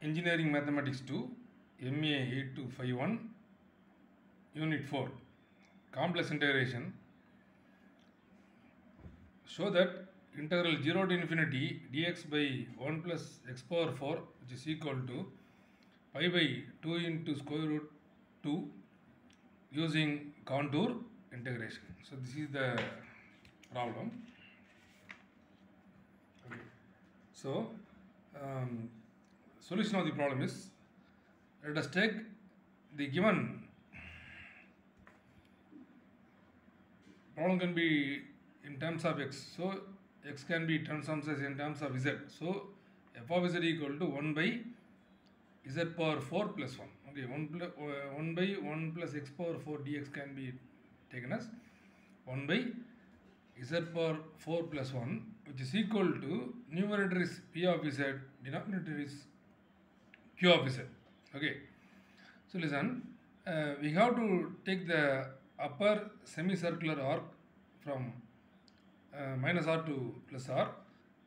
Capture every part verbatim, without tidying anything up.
Engineering Mathematics two, M A eight two five one, Unit four, Complex Integration. Show that integral zero to infinity dx by one plus x power four, which is equal to pi by two into square root two, using contour integration. So this is the problem. Okay. So um, solution of the problem is, let us take the given problem can be in terms of x, so x can be transformed as in terms of z. So f of z equal to one by z power four plus one. Okay, one plus uh, one by one plus x power four dx can be taken as one by z power four plus one, which is equal to numerator is p of z, denominator is q of z. Okay, so listen, uh, we have to take the upper semicircular arc from uh, minus r to plus r.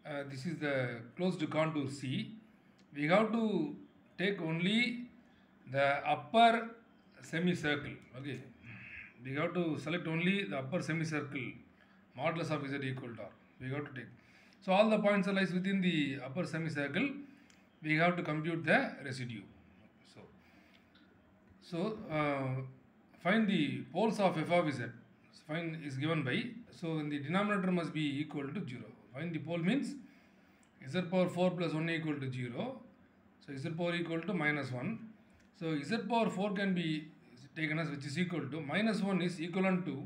Uh, this is the closed contour C. We have to take only the upper semicircle. Okay, we have to select only the upper semicircle, modulus of z equal to r. We have to take. So all the points are lies within the upper semicircle. We have to compute the residue. So, so uh, find the poles of f of z. So find is given by, so in the denominator must be equal to zero. Find the pole means z power four plus one equal to zero. So z power equal to minus one. So z power four can be taken as, which is equal to minus one is equivalent to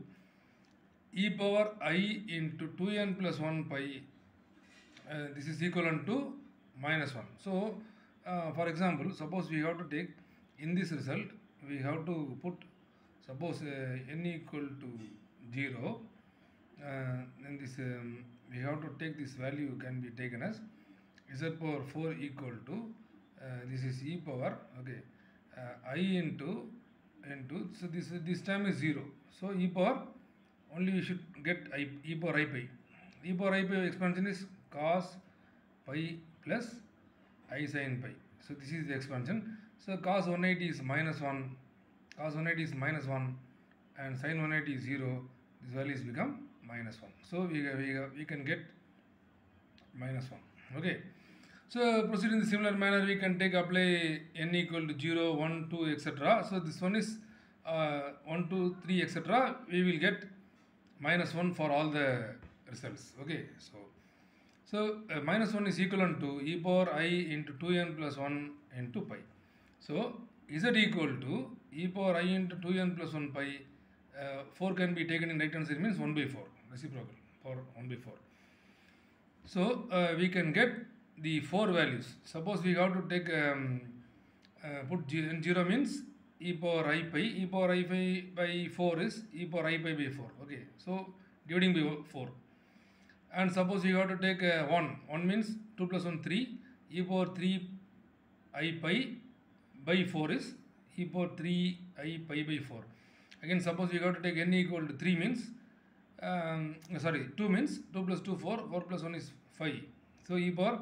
e power I into two n plus one pi. Uh, this is equivalent to minus one. So uh, for example, suppose we have to take in this result, we have to put, suppose uh, n equal to zero, uh, and this um, we have to take this value can be taken as z power four equal to uh, this is e power, okay, uh, I into into so this this time is zero. So e power only we should get I, e power I pi. E power I pi expansion is cos pi plus I sin pi. So this is the expansion. So cos one eighty is minus one, cos one eighty is minus one, and sin one eighty is zero. This value is become minus one. So we, we, we can get minus one. Okay. So proceed in the similar manner. We can take apply n equal to zero, one, two, et cetera. So this one is uh, one, two, three, et cetera. We will get minus one for all the results. Okay. So. So uh, minus one is equivalent to e power I into two n plus one into pi. So z equal to e power I into two n plus one pi. Uh, four can be taken in right hand side, means one by four, reciprocal for one by four. So uh, we can get the four values. Suppose we have to take um, uh, put zero, zero means e power I pi. E power I pi by four is e power I pi by four. Okay, so dividing by four. And suppose you have to take uh, one. one means two plus one, three. E power three I pi by four is e power three I pi by four. Again, suppose you have to take n equal to three means, um, sorry, two means two plus two, four. four plus one is five. So e power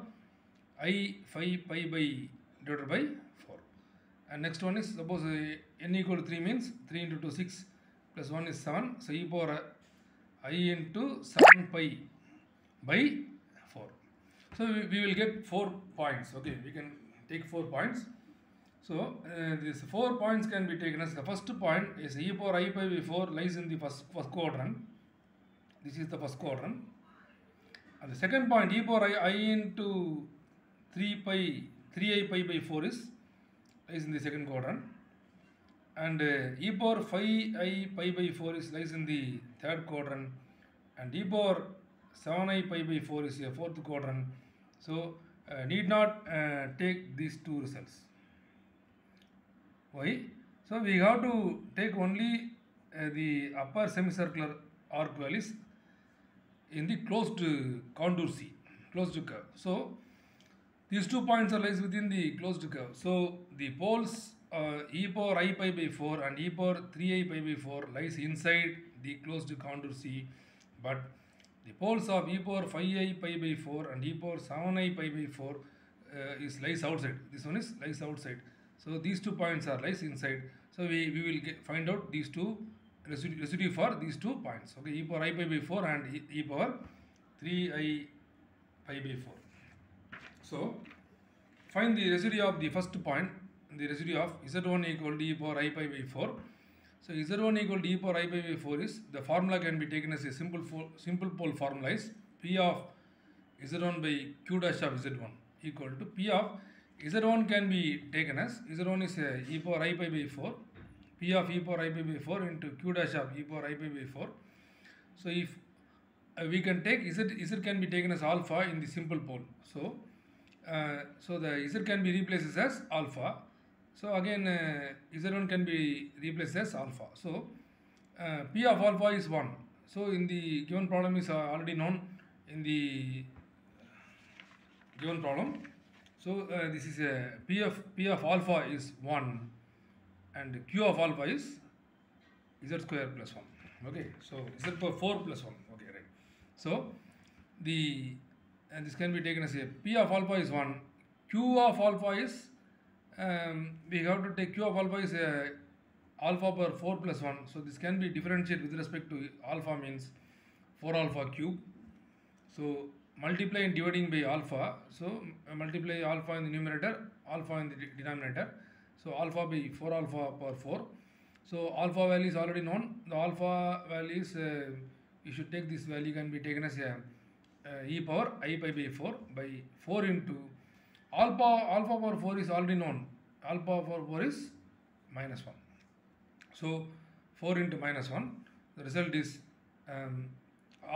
I five pi by divided by four. And next one is, suppose uh, n equal to three means three into two, six plus one is seven. So e power I into seven pi by four. So we, we will get four points. Okay, we can take four points. So uh, these four points can be taken as, the first point is e power I pi by four lies in the first, first quadrant. This is the first quadrant. And the second point, e power I, I into three pi, three I pi by four is lies in the second quadrant. And uh, e power five I pi by four is lies in the third quadrant. And e power seven I pi by four is a fourth quadrant. So uh, need not uh, take these two results. Why? So we have to take only uh, the upper semicircular arc values in the closed contour C, closed curve. So these two points are lies within the closed curve. So the poles uh, e power I pi by four and e power three I pi by four lies inside the closed contour C, but the poles of e power five I pi by four and e power seven I pi by four uh, is lies outside, this one is lies outside. So these two points are lies inside. So we, we will get, find out these two residue, residue for these two points. Okay, e power I pi by four and e, e power three I pi by four. So find the residue of the first point, the residue of z one equal to e power I pi by four. So z one equal to e power I pi by four is, the formula can be taken as a simple fo simple pole formula is p of z one by q dash of z one equal to p of z one can be taken as z one is a e power I pi by four, p of e power I pi by four into q dash of e power I pi by four. So if uh, we can take z, z can be taken as alpha in the simple pole. So uh, so the z can be replaced as alpha. So again uh, z one can be replaced as alpha. So uh, p of alpha is one. So in the given problem is uh, already known in the given problem. So uh, this is a p of p of alpha is one and q of alpha is z square plus one. Okay, so z power four plus one. Okay, right. So the and this can be taken as a p of alpha is one, q of alpha is Um, we have to take q of alpha is uh, alpha power four plus one. So this can be differentiated with respect to alpha, means four alpha cube. So multiply and dividing by alpha. So uh, multiply alpha in the numerator, alpha in the de denominator. So alpha by four alpha power four. So alpha value is already known. The alpha value is, uh, you should take this value can be taken as uh, uh, e power I pi by four by four into alpha, alpha power four is already known. Alpha power four is minus one. So four into minus one. The result is um,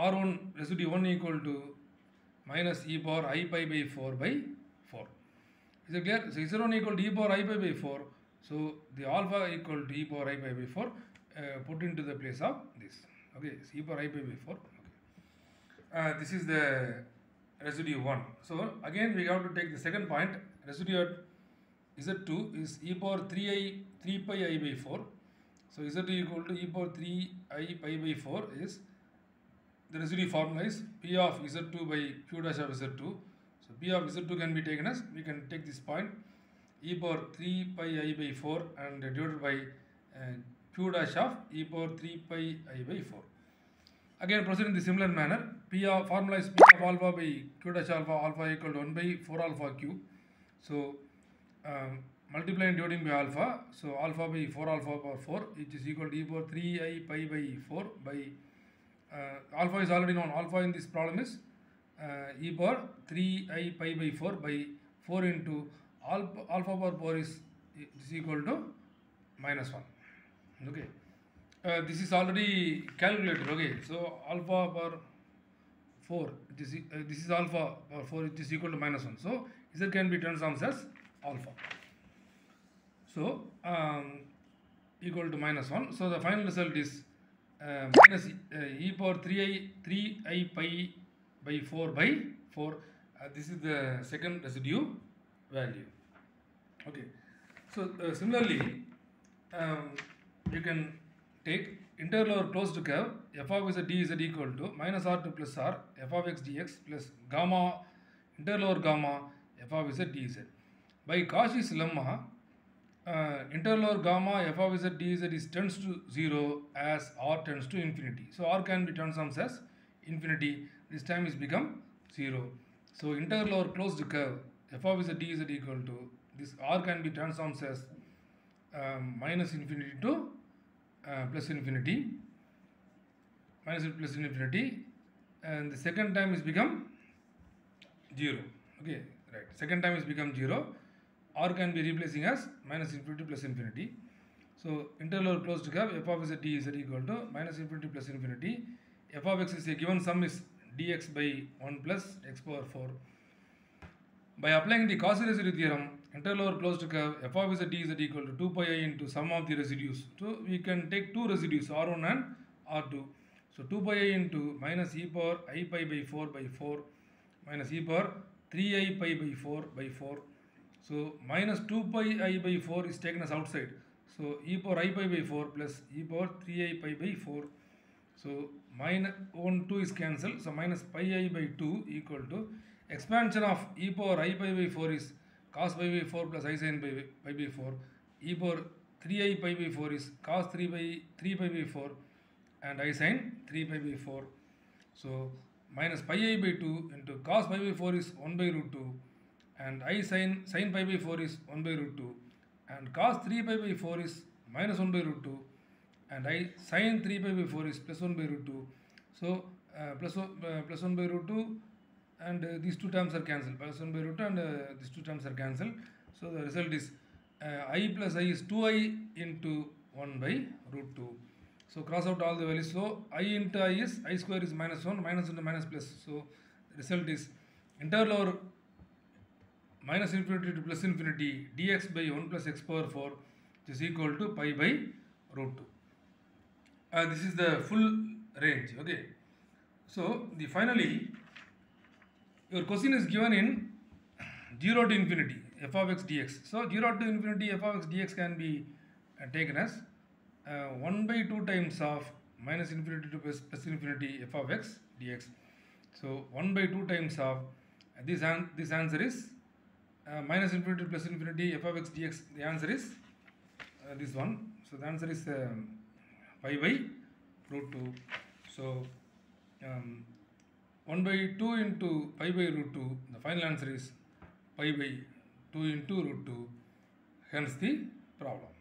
R one residue one equal to minus e power I pi by four by four. Is it clear? So z one equal to e power I pi by four. So the alpha equal to e power I pi by four uh, put into the place of this. Okay, so e power I pi by four. Okay. Uh, this is the residue one. So again we have to take the second point. Residue at z two is e power three I three pi I by four. So z two equal to e power three I pi by four is, the residue formula is p of z two by q dash of z two. So p of z two can be taken as, we can take this point e power three pi I by four and divided by uh, q dash of e power three pi I by four. Again proceed in the similar manner. P of formula is p of alpha by q dash alpha, alpha equal to one by four alpha cube. So um, multiply and dividing by alpha. So alpha by four alpha power four, which is equal to e power three I pi by four by uh, alpha is already known. Alpha in this problem is uh, e power three I pi by four by four into alpha, alpha power four is, is equal to minus one. Okay. Uh, this is already calculated. Okay, so alpha power four, this is, uh, this is alpha power four, it is equal to minus one. So z can be transformed as alpha. So um, equal to minus one. So the final result is uh, minus uh, e power three I three I pi by four by four. Uh, this is the second residue value. Okay. So uh, similarly, um, you can take integral over closed curve f of z dz equal to minus r to plus r f of x dx plus gamma integral over gamma f of z dz. By Cauchy's lemma, uh, integral over gamma f of z dz is tends to zero as r tends to infinity. So r can be transformed as infinity. This time is become zero. So integral over closed curve f of z dz equal to this r can be transformed as um, minus infinity to Uh, plus infinity, minus plus infinity, and the second time is become zero. Okay, right. Second time is become zero. R can be replacing as minus infinity plus infinity. So integral over closed curve f of z dz equal to minus infinity plus infinity. F of x is a given sum is dx by one plus x power four. By applying the Cauchy residue theorem, integral over closed curve f of z dz equal to two pi I into sum of the residues. So we can take two residues r one and r two. So two pi I into minus e power I pi by four by four minus e power three I pi by four by four. So minus two pi I by four is taken as outside. So e power I pi by four plus e power three I pi by four. So minus one, two is cancelled. So minus pi I by two equal to Expansion of e power I pi by four is cos pi by four plus I sin pi by, pi by four. E power three I pi by four is cos three pi by four and I sin three pi by four. So minus pi I by two into cos pi by four is one by root two and I sin sin pi by four is one by root two and cos three pi by four is minus one by root two and I sin three pi by four is plus one by root two. So uh, plus, uh, plus one by root two and uh, these two terms are cancelled. Plus one by root two and uh, these two terms are cancelled. So the result is uh, I plus I is two I into one by root two. So cross out all the values. So I into I is I square is minus one, minus into minus plus. So the result is integral over minus infinity to plus infinity dx by one plus x power four, which is equal to pi by root two. Uh, this is the full range. Okay. So the finally your question is given in zero to infinity f of x dx. So zero to infinity f of x dx can be uh, taken as Uh, one by two times of minus infinity to plus, plus infinity f of x dx. So one by two times of uh, this an this answer is uh, minus infinity to plus infinity f of x dx. The answer is uh, this one. So the answer is um, pi by root two. So um, one by two into pi by root two. The final answer is pi by two into root two. Hence the problem.